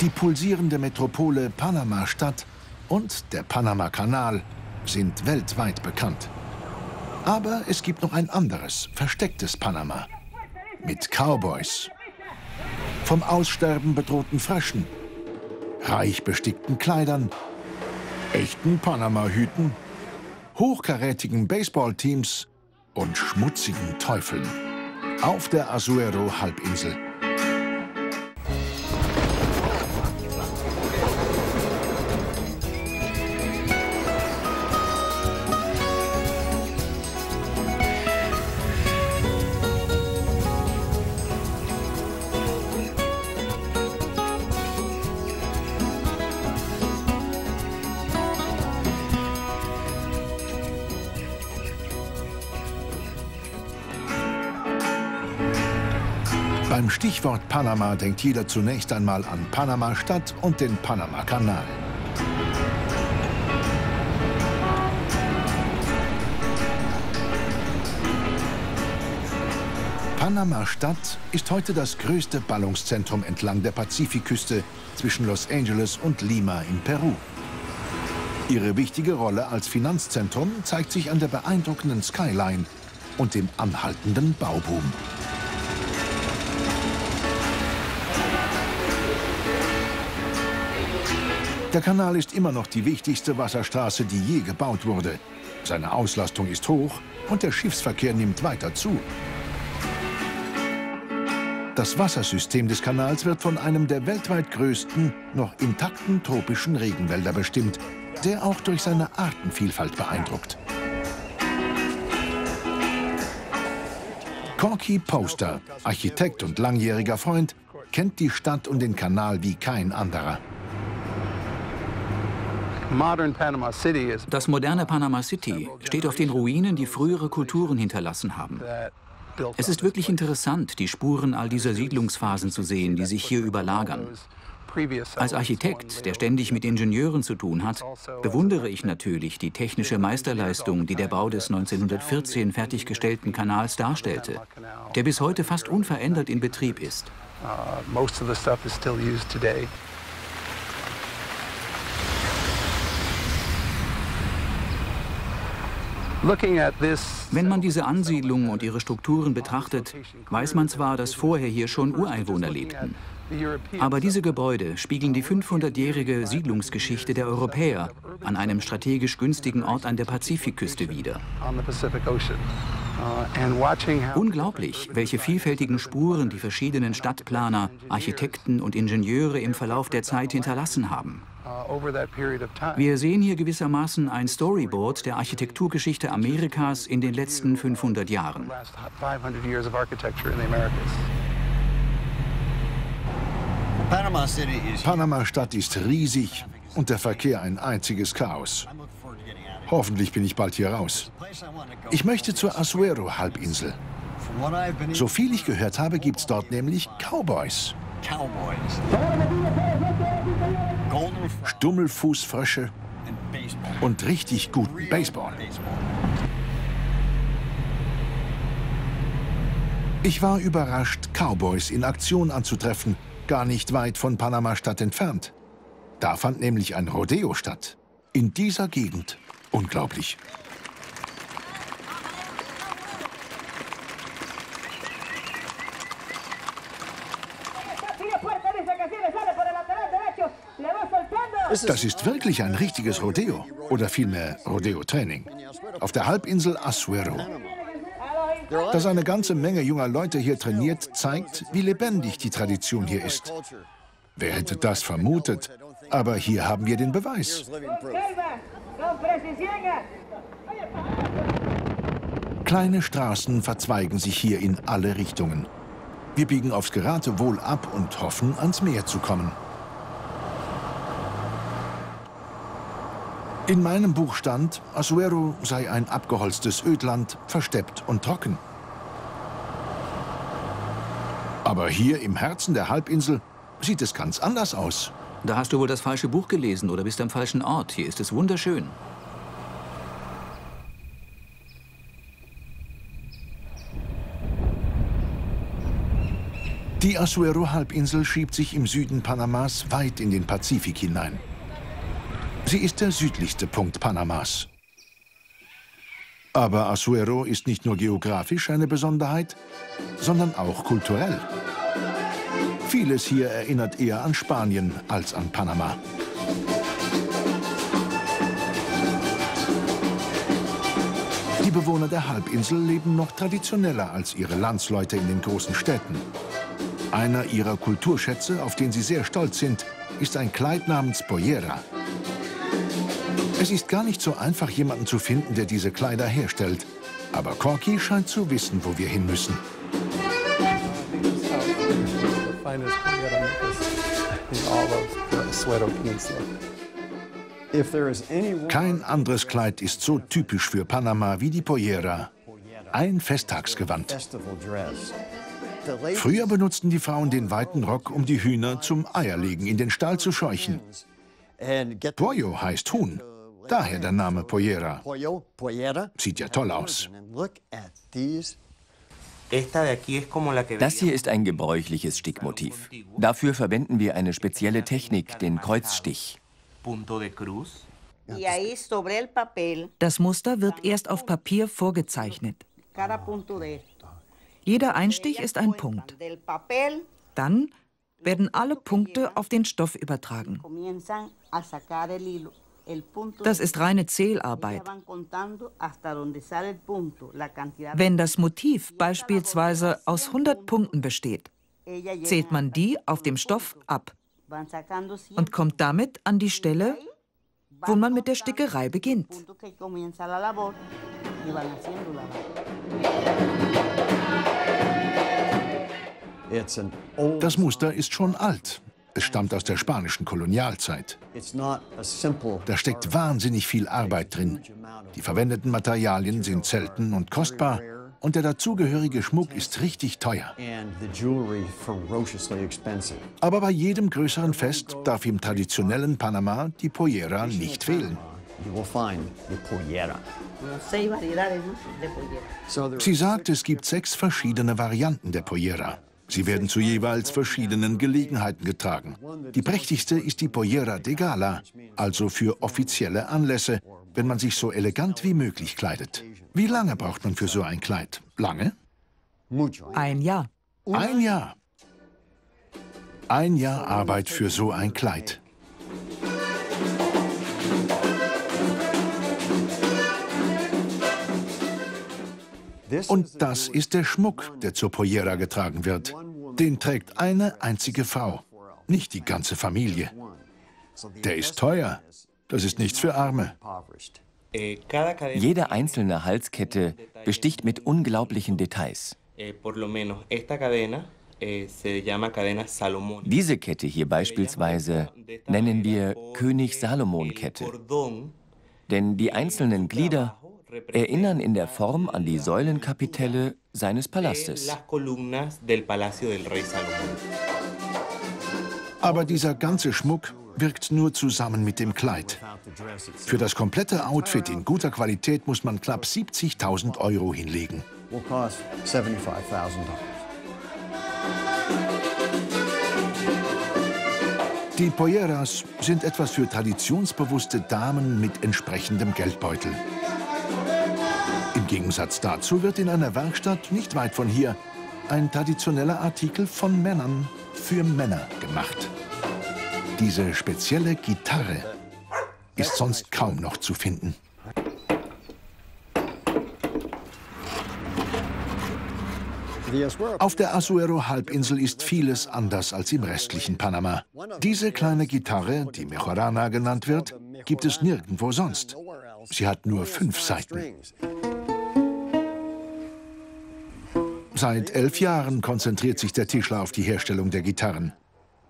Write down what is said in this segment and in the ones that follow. Die pulsierende Metropole Panama-Stadt und der Panama-Kanal sind weltweit bekannt. Aber es gibt noch ein anderes, verstecktes Panama. Mit Cowboys, vom Aussterben bedrohten Fröschen, reich bestickten Kleidern, echten Panama-Hüten, hochkarätigen Baseballteams und schmutzigen Teufeln. Auf der Azuero-Halbinsel. Beim Stichwort Panama denkt jeder zunächst einmal an Panama-Stadt und den Panama-Kanal. Panama-Stadt ist heute das größte Ballungszentrum entlang der Pazifikküste zwischen Los Angeles und Lima in Peru. Ihre wichtige Rolle als Finanzzentrum zeigt sich an der beeindruckenden Skyline und dem anhaltenden Bauboom. Der Kanal ist immer noch die wichtigste Wasserstraße, die je gebaut wurde. Seine Auslastung ist hoch und der Schiffsverkehr nimmt weiter zu. Das Wassersystem des Kanals wird von einem der weltweit größten, noch intakten tropischen Regenwälder bestimmt, der auch durch seine Artenvielfalt beeindruckt. Corky Poster, Architekt und langjähriger Freund, kennt die Stadt und den Kanal wie kein anderer. Das moderne Panama City steht auf den Ruinen, die frühere Kulturen hinterlassen haben. Es ist wirklich interessant, die Spuren all dieser Siedlungsphasen zu sehen, die sich hier überlagern. Als Architekt, der ständig mit Ingenieuren zu tun hat, bewundere ich natürlich die technische Meisterleistung, die der Bau des 1914 fertiggestellten Kanals darstellte, der bis heute fast unverändert in Betrieb ist. Wenn man diese Ansiedlungen und ihre Strukturen betrachtet, weiß man zwar, dass vorher hier schon Ureinwohner lebten. Aber diese Gebäude spiegeln die 500-jährige Siedlungsgeschichte der Europäer an einem strategisch günstigen Ort an der Pazifikküste wider. Unglaublich, welche vielfältigen Spuren die verschiedenen Stadtplaner, Architekten und Ingenieure im Verlauf der Zeit hinterlassen haben. Wir sehen hier gewissermaßen ein Storyboard der Architekturgeschichte Amerikas in den letzten 500 Jahren. Panama-Stadt ist riesig und der Verkehr ein einziges Chaos. Hoffentlich bin ich bald hier raus. Ich möchte zur Azuero-Halbinsel. So viel ich gehört habe, gibt es dort nämlich Cowboys. Stummelfußfrösche und richtig guten Baseball. Ich war überrascht, Cowboys in Aktion anzutreffen, gar nicht weit von Panama-Stadt entfernt. Da fand nämlich ein Rodeo statt. In dieser Gegend. Unglaublich. Das ist wirklich ein richtiges Rodeo, oder vielmehr Rodeo-Training, auf der Halbinsel Azuero. Dass eine ganze Menge junger Leute hier trainiert, zeigt, wie lebendig die Tradition hier ist. Wer hätte das vermutet? Aber hier haben wir den Beweis. Kleine Straßen verzweigen sich hier in alle Richtungen. Wir biegen aufs Geratewohl ab und hoffen, ans Meer zu kommen. In meinem Buch stand, Azuero sei ein abgeholztes Ödland, versteppt und trocken. Aber hier im Herzen der Halbinsel sieht es ganz anders aus. Da hast du wohl das falsche Buch gelesen oder bist am falschen Ort. Hier ist es wunderschön. Die Azuero-Halbinsel schiebt sich im Süden Panamas weit in den Pazifik hinein. Sie ist der südlichste Punkt Panamas. Aber Azuero ist nicht nur geografisch eine Besonderheit, sondern auch kulturell. Vieles hier erinnert eher an Spanien als an Panama. Die Bewohner der Halbinsel leben noch traditioneller als ihre Landsleute in den großen Städten. Einer ihrer Kulturschätze, auf den sie sehr stolz sind, ist ein Kleid namens Pollera. Es ist gar nicht so einfach, jemanden zu finden, der diese Kleider herstellt. Aber Corky scheint zu wissen, wo wir hin müssen. Kein anderes Kleid ist so typisch für Panama wie die Pollera. Ein Festtagsgewand. Früher benutzten die Frauen den weiten Rock, um die Hühner zum Eierlegen in den Stall zu scheuchen. Pollo heißt Huhn, daher der Name Pollera. Sieht ja toll aus. Das hier ist ein gebräuchliches Stickmotiv. Dafür verwenden wir eine spezielle Technik, den Kreuzstich. Das Muster wird erst auf Papier vorgezeichnet. Jeder Einstich ist ein Punkt. Dann werden alle Punkte auf den Stoff übertragen. Das ist reine Zählarbeit. Wenn das Motiv beispielsweise aus 100 Punkten besteht, zählt man die auf dem Stoff ab und kommt damit an die Stelle, wo man mit der Stickerei beginnt. Das Muster ist schon alt. Es stammt aus der spanischen Kolonialzeit. Da steckt wahnsinnig viel Arbeit drin. Die verwendeten Materialien sind selten und kostbar und der dazugehörige Schmuck ist richtig teuer. Aber bei jedem größeren Fest darf im traditionellen Panama die Pollera nicht fehlen. Sie sagt, es gibt 6 verschiedene Varianten der Pollera. Sie werden zu jeweils verschiedenen Gelegenheiten getragen. Die prächtigste ist die Pollera de Gala, also für offizielle Anlässe, wenn man sich so elegant wie möglich kleidet. Wie lange braucht man für so ein Kleid? Lange? Ein Jahr. Ein Jahr. Ein Jahr Arbeit für so ein Kleid. Und das ist der Schmuck, der zur Pollera getragen wird. Den trägt eine einzige Frau, nicht die ganze Familie. Der ist teuer. Das ist nichts für Arme. Jede einzelne Halskette besticht mit unglaublichen Details. Diese Kette hier beispielsweise nennen wir König-Salomon-Kette. Denn die einzelnen Glieder erinnern in der Form an die Säulenkapitelle seines Palastes. Aber dieser ganze Schmuck wirkt nur zusammen mit dem Kleid. Für das komplette Outfit in guter Qualität muss man knapp 70.000 Euro hinlegen. Die Polleras sind etwas für traditionsbewusste Damen mit entsprechendem Geldbeutel. Im Gegensatz dazu wird in einer Werkstatt nicht weit von hier ein traditioneller Artikel von Männern für Männer gemacht. Diese spezielle Gitarre ist sonst kaum noch zu finden. Auf der Azuero-Halbinsel ist vieles anders als im restlichen Panama. Diese kleine Gitarre, die Mejorana genannt wird, gibt es nirgendwo sonst. Sie hat nur 5 Saiten. Seit 11 Jahren konzentriert sich der Tischler auf die Herstellung der Gitarren.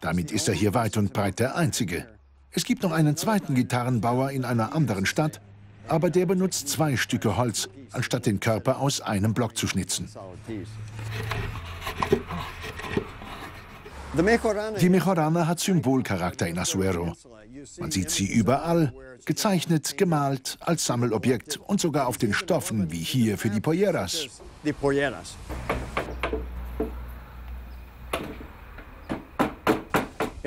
Damit ist er hier weit und breit der Einzige. Es gibt noch einen zweiten Gitarrenbauer in einer anderen Stadt, aber der benutzt 2 Stücke Holz, anstatt den Körper aus einem Block zu schnitzen. Die Mejorana hat Symbolcharakter in Azuero. Man sieht sie überall, gezeichnet, gemalt, als Sammelobjekt und sogar auf den Stoffen, wie hier für die Polleras.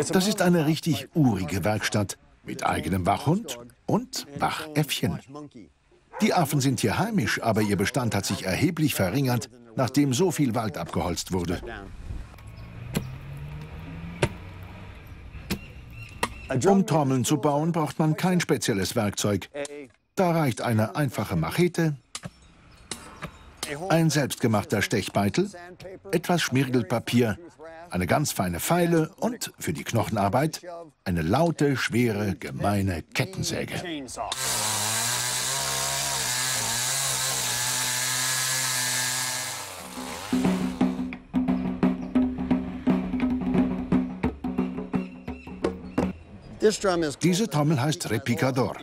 Das ist eine richtig urige Werkstatt mit eigenem Wachhund und Wachäffchen. Die Affen sind hier heimisch, aber ihr Bestand hat sich erheblich verringert, nachdem so viel Wald abgeholzt wurde. Um Trommeln zu bauen, braucht man kein spezielles Werkzeug. Da reicht eine einfache Machete, ein selbstgemachter Stechbeitel, etwas Schmirgelpapier, eine ganz feine Feile und, für die Knochenarbeit, eine laute, schwere, gemeine Kettensäge. Diese Trommel heißt Repicador.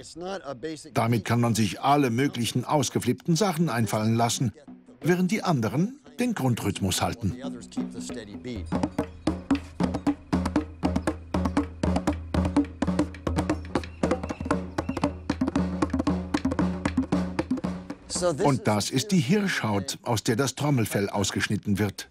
Damit kann man sich alle möglichen ausgeflippten Sachen einfallen lassen, während die anderen den Grundrhythmus halten. Und das ist die Hirschhaut, aus der das Trommelfell ausgeschnitten wird.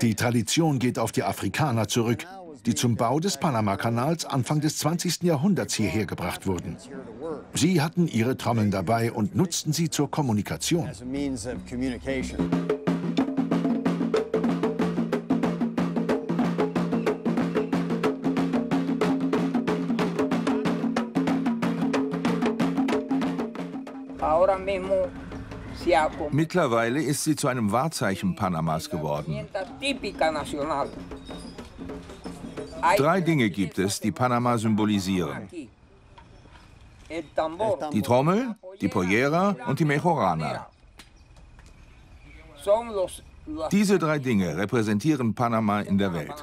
Die Tradition geht auf die Afrikaner zurück, die zum Bau des Panama-Kanals Anfang des 20. Jahrhunderts hierher gebracht wurden. Sie hatten ihre Trommeln dabei und nutzten sie zur Kommunikation. Mittlerweile ist sie zu einem Wahrzeichen Panamas geworden. 3 Dinge gibt es, die Panama symbolisieren. Die Trommel, die Pollera und die Mejorana. Diese 3 Dinge repräsentieren Panama in der Welt.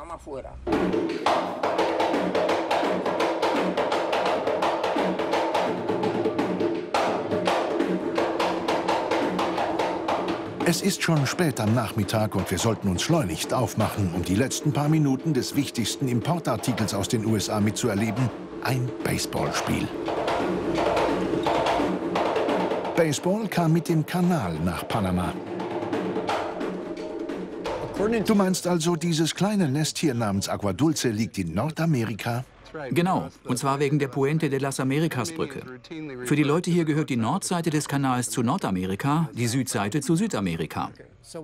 Es ist schon spät am Nachmittag und wir sollten uns schleunigst aufmachen, um die letzten paar Minuten des wichtigsten Importartikels aus den USA mitzuerleben, ein Baseballspiel. Baseball kam mit dem Kanal nach Panama. Du meinst also, dieses kleine Nest hier namens Aguadulce liegt in Nordamerika? Genau, und zwar wegen der Puente de las Americas Brücke. Für die Leute hier gehört die Nordseite des Kanals zu Nordamerika, die Südseite zu Südamerika.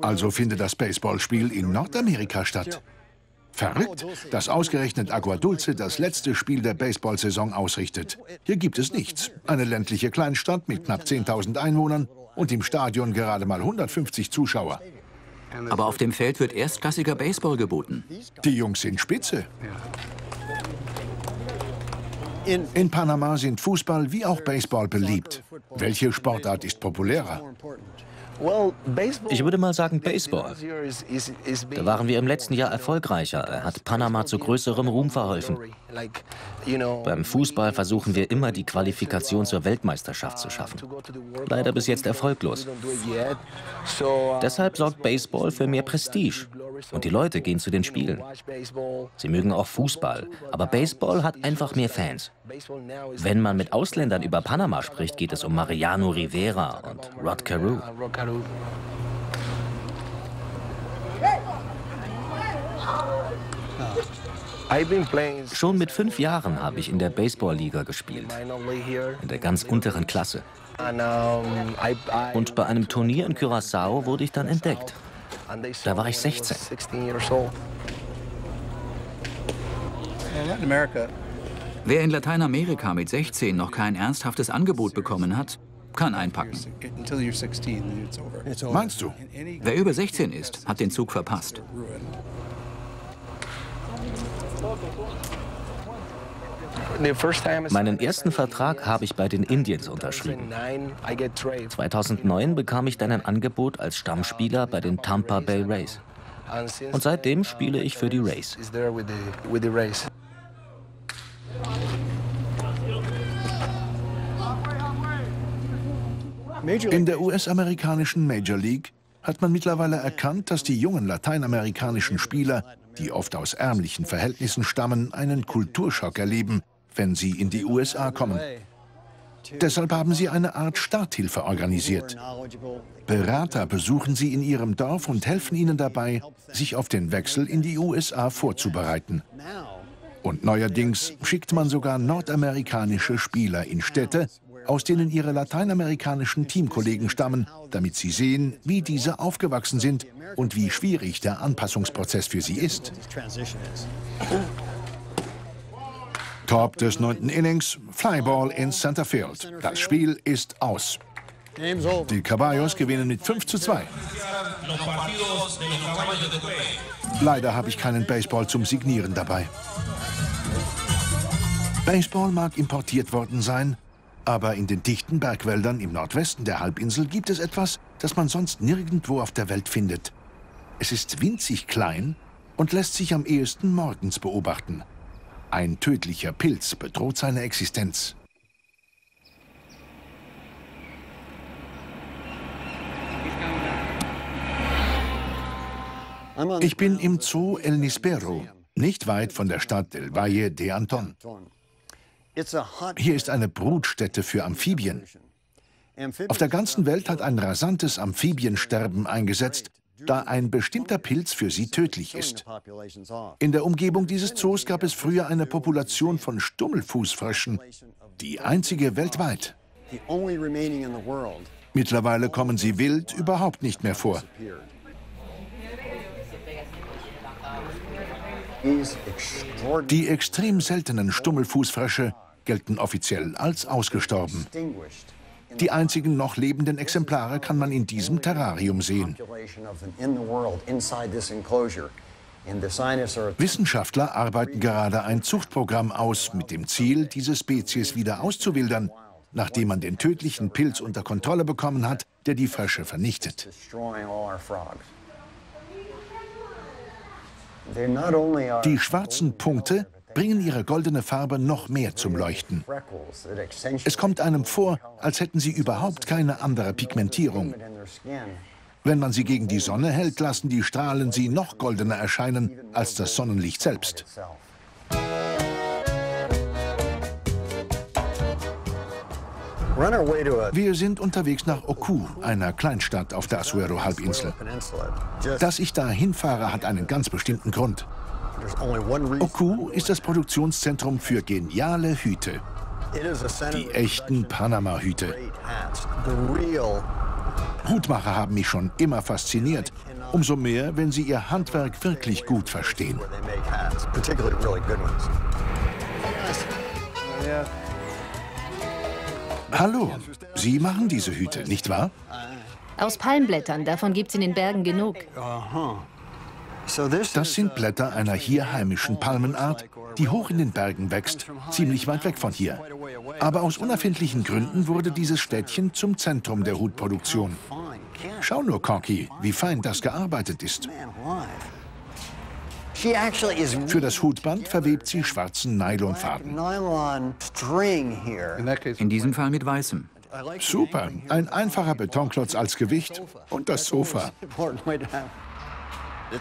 Also findet das Baseballspiel in Nordamerika statt. Verrückt, dass ausgerechnet Aguadulce das letzte Spiel der Baseballsaison ausrichtet. Hier gibt es nichts. Eine ländliche Kleinstadt mit knapp 10.000 Einwohnern und im Stadion gerade mal 150 Zuschauer. Aber auf dem Feld wird erstklassiger Baseball geboten. Die Jungs sind spitze. In Panama sind Fußball wie auch Baseball beliebt. Welche Sportart ist populärer? Ich würde mal sagen Baseball. Da waren wir im letzten Jahr erfolgreicher. Er hat Panama zu größerem Ruhm verholfen. Beim Fußball versuchen wir immer, die Qualifikation zur Weltmeisterschaft zu schaffen. Leider bis jetzt erfolglos. Deshalb sorgt Baseball für mehr Prestige. Und die Leute gehen zu den Spielen. Sie mögen auch Fußball, aber Baseball hat einfach mehr Fans. Wenn man mit Ausländern über Panama spricht, geht es um Mariano Rivera und Rod Carew. Schon mit 5 Jahren habe ich in der Baseballliga gespielt, in der ganz unteren Klasse. Und bei einem Turnier in Curaçao wurde ich dann entdeckt. Da war ich 16. Wer in Lateinamerika mit 16 noch kein ernsthaftes Angebot bekommen hat, kann einpacken. Meinst du? Wer über 16 ist, hat den Zug verpasst. Meinen ersten Vertrag habe ich bei den Indians unterschrieben. 2009 bekam ich dann ein Angebot als Stammspieler bei den Tampa Bay Rays. Und seitdem spiele ich für die Rays. In der US-amerikanischen Major League hat man mittlerweile erkannt, dass die jungen lateinamerikanischen Spieler, die oft aus ärmlichen Verhältnissen stammen, einen Kulturschock erleben, wenn sie in die USA kommen. Deshalb haben sie eine Art Starthilfe organisiert. Berater besuchen sie in ihrem Dorf und helfen ihnen dabei, sich auf den Wechsel in die USA vorzubereiten. Und neuerdings schickt man sogar nordamerikanische Spieler in Städte, aus denen ihre lateinamerikanischen Teamkollegen stammen, damit sie sehen, wie diese aufgewachsen sind und wie schwierig der Anpassungsprozess für sie ist. Top des 9. Innings, Flyball ins Center Field. Das Spiel ist aus. Die Caballos gewinnen mit 5:2. Leider habe ich keinen Baseball zum Signieren dabei. Baseball mag importiert worden sein, aber in den dichten Bergwäldern im Nordwesten der Halbinsel gibt es etwas, das man sonst nirgendwo auf der Welt findet. Es ist winzig klein und lässt sich am ehesten morgens beobachten. Ein tödlicher Pilz bedroht seine Existenz. Ich bin im Zoo El Nispero, nicht weit von der Stadt El Valle de Anton. Hier ist eine Brutstätte für Amphibien. Auf der ganzen Welt hat ein rasantes Amphibiensterben eingesetzt, da ein bestimmter Pilz für sie tödlich ist. In der Umgebung dieses Zoos gab es früher eine Population von Stummelfußfröschen, die einzige weltweit. Mittlerweile kommen sie wild überhaupt nicht mehr vor. Die extrem seltenen Stummelfußfrösche gelten offiziell als ausgestorben. Die einzigen noch lebenden Exemplare kann man in diesem Terrarium sehen. Wissenschaftler arbeiten gerade ein Zuchtprogramm aus, mit dem Ziel, diese Spezies wieder auszuwildern, nachdem man den tödlichen Pilz unter Kontrolle bekommen hat, der die Frösche vernichtet. Die schwarzen Punkte bringen ihre goldene Farbe noch mehr zum Leuchten. Es kommt einem vor, als hätten sie überhaupt keine andere Pigmentierung. Wenn man sie gegen die Sonne hält, lassen die Strahlen sie noch goldener erscheinen als das Sonnenlicht selbst. Wir sind unterwegs nach Ocu, einer Kleinstadt auf der Azuero-Halbinsel. Dass ich da hinfahre, hat einen ganz bestimmten Grund. Ocu ist das Produktionszentrum für geniale Hüte. Die echten Panama-Hüte. Hutmacher haben mich schon immer fasziniert. Umso mehr, wenn sie ihr Handwerk wirklich gut verstehen. Hallo, Sie machen diese Hüte, nicht wahr? Aus Palmblättern, davon gibt es in den Bergen genug. Das sind Blätter einer hier heimischen Palmenart, die hoch in den Bergen wächst, ziemlich weit weg von hier. Aber aus unerfindlichen Gründen wurde dieses Städtchen zum Zentrum der Hutproduktion. Schau nur, Corky, wie fein das gearbeitet ist. Für das Hutband verwebt sie schwarzen Nylonfaden. In diesem Fall mit weißem. Super, ein einfacher Betonklotz als Gewicht und das Sofa.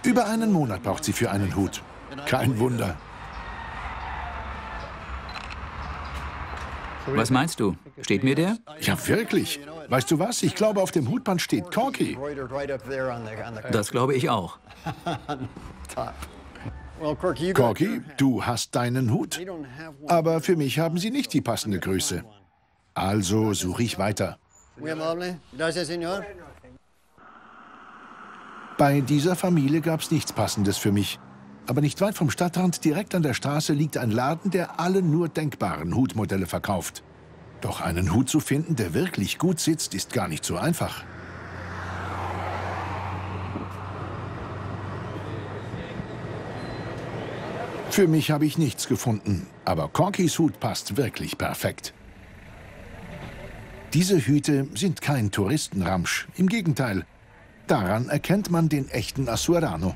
Über einen Monat braucht sie für einen Hut. Kein Wunder. Was meinst du? Steht mir der? Ja, wirklich. Weißt du was? Ich glaube, auf dem Hutband steht Corky. Das glaube ich auch. Corky, du hast deinen Hut. Aber für mich haben sie nicht die passende Größe. Also suche ich weiter. Bei dieser Familie gab es nichts Passendes für mich. Aber nicht weit vom Stadtrand, direkt an der Straße, liegt ein Laden, der alle nur denkbaren Hutmodelle verkauft. Doch einen Hut zu finden, der wirklich gut sitzt, ist gar nicht so einfach. Für mich habe ich nichts gefunden, aber Corkys Hut passt wirklich perfekt. Diese Hüte sind kein Touristenramsch, im Gegenteil. Daran erkennt man den echten Azuerano.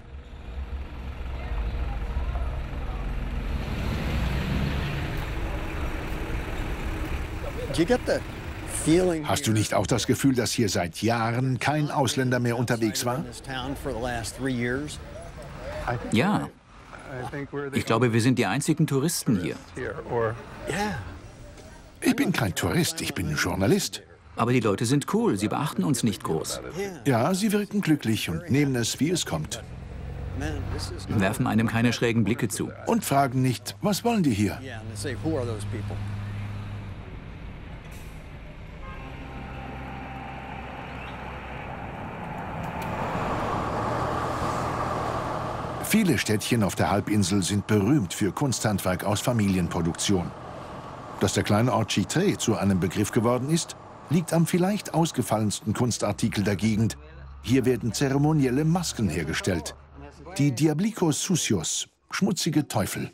Hast du nicht auch das Gefühl, dass hier seit Jahren kein Ausländer mehr unterwegs war? Ja. Ich glaube, wir sind die einzigen Touristen hier. Ich bin kein Tourist, ich bin Journalist. Aber die Leute sind cool, sie beachten uns nicht groß. Ja, sie wirken glücklich und nehmen es, wie es kommt. Werfen einem keine schrägen Blicke zu. Und fragen nicht, was wollen die hier? Viele Städtchen auf der Halbinsel sind berühmt für Kunsthandwerk aus Familienproduktion. Dass der kleine Ort Chitré zu einem Begriff geworden ist, liegt am vielleicht ausgefallensten Kunstartikel der Gegend. Hier werden zeremonielle Masken hergestellt. Die Diablicos Sucios, schmutzige Teufel.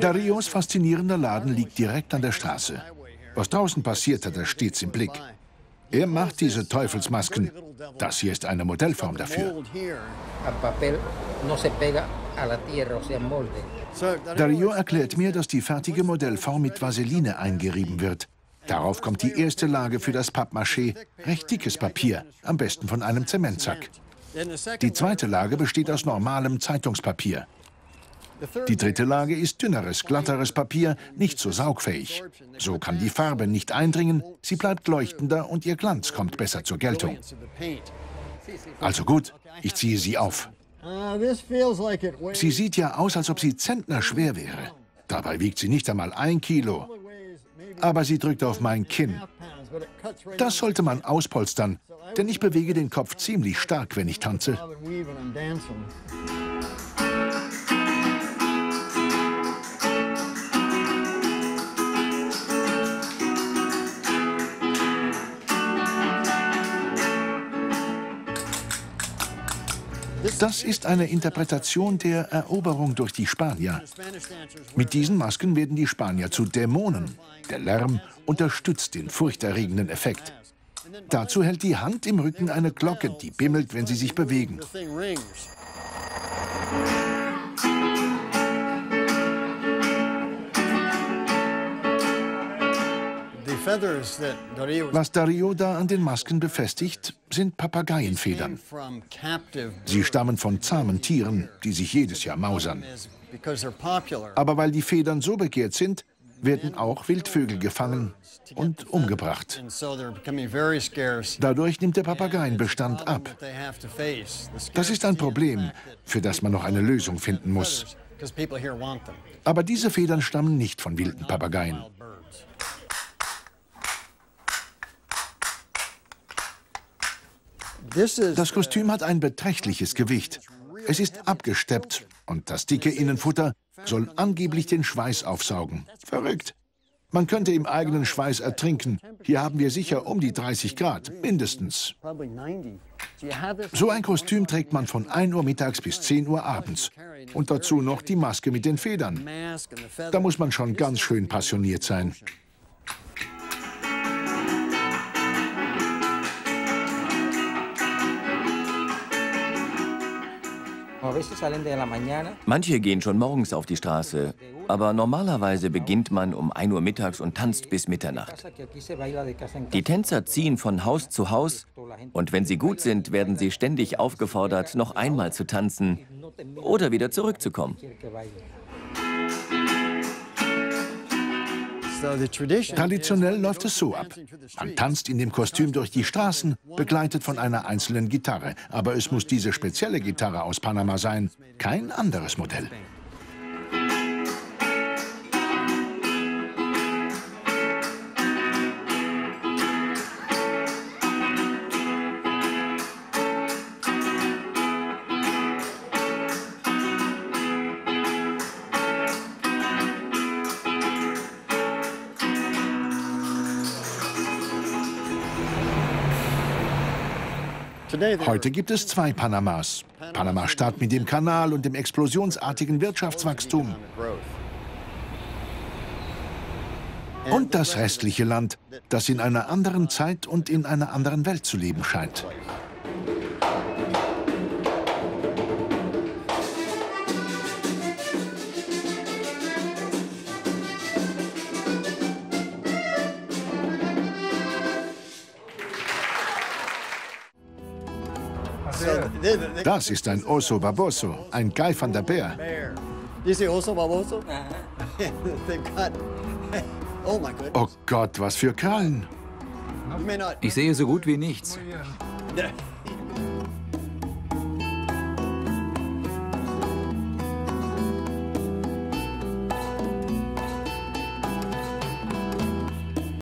Daríos faszinierender Laden liegt direkt an der Straße. Was draußen passiert, hat er stets im Blick. Er macht diese Teufelsmasken. Das hier ist eine Modellform dafür. Darío erklärt mir, dass die fertige Modellform mit Vaseline eingerieben wird. Darauf kommt die erste Lage für das Pappmaché, recht dickes Papier, am besten von einem Zementsack. Die zweite Lage besteht aus normalem Zeitungspapier. Die dritte Lage ist dünneres, glatteres Papier, nicht so saugfähig. So kann die Farbe nicht eindringen, sie bleibt leuchtender und ihr Glanz kommt besser zur Geltung. Also gut, ich ziehe sie auf. Sie sieht ja aus, als ob sie zentnerschwer wäre. Dabei wiegt sie nicht einmal 1 Kilo. Aber sie drückt auf mein Kinn. Das sollte man auspolstern, denn ich bewege den Kopf ziemlich stark, wenn ich tanze. Das ist eine Interpretation der Eroberung durch die Spanier. Mit diesen Masken werden die Spanier zu Dämonen. Der Lärm unterstützt den furchterregenden Effekt. Dazu hält die Hand im Rücken eine Glocke, die bimmelt, wenn sie sich bewegen. Was Darío da an den Masken befestigt, sind Papageienfedern. Sie stammen von zahmen Tieren, die sich jedes Jahr mausern. Aber weil die Federn so begehrt sind, werden auch Wildvögel gefangen und umgebracht. Dadurch nimmt der Papageienbestand ab. Das ist ein Problem, für das man noch eine Lösung finden muss. Aber diese Federn stammen nicht von wilden Papageien. Das Kostüm hat ein beträchtliches Gewicht. Es ist abgesteppt und das dicke Innenfutter soll angeblich den Schweiß aufsaugen. Verrückt. Man könnte im eigenen Schweiß ertrinken. Hier haben wir sicher um die 30 Grad, mindestens. So ein Kostüm trägt man von 1 Uhr mittags bis 10 Uhr abends. Und dazu noch die Maske mit den Federn. Da muss man schon ganz schön passioniert sein. Manche gehen schon morgens auf die Straße, aber normalerweise beginnt man um 1 Uhr mittags und tanzt bis Mitternacht. Die Tänzer ziehen von Haus zu Haus und wenn sie gut sind, werden sie ständig aufgefordert, noch einmal zu tanzen oder wieder zurückzukommen. Traditionell läuft es so ab. Man tanzt in dem Kostüm durch die Straßen, begleitet von einer einzelnen Gitarre. Aber es muss diese spezielle Gitarre aus Panama sein, kein anderes Modell. Heute gibt es 2 Panamas. Panama-Stadt mit dem Kanal und dem explosionsartigen Wirtschaftswachstum. Und das restliche Land, das in einer anderen Zeit und in einer anderen Welt zu leben scheint. Das ist ein Oso Baboso, ein geifernder Bär. Diese Oso Baboso? Oh mein Gott. Oh Gott, was für Krallen. Ich sehe so gut wie nichts.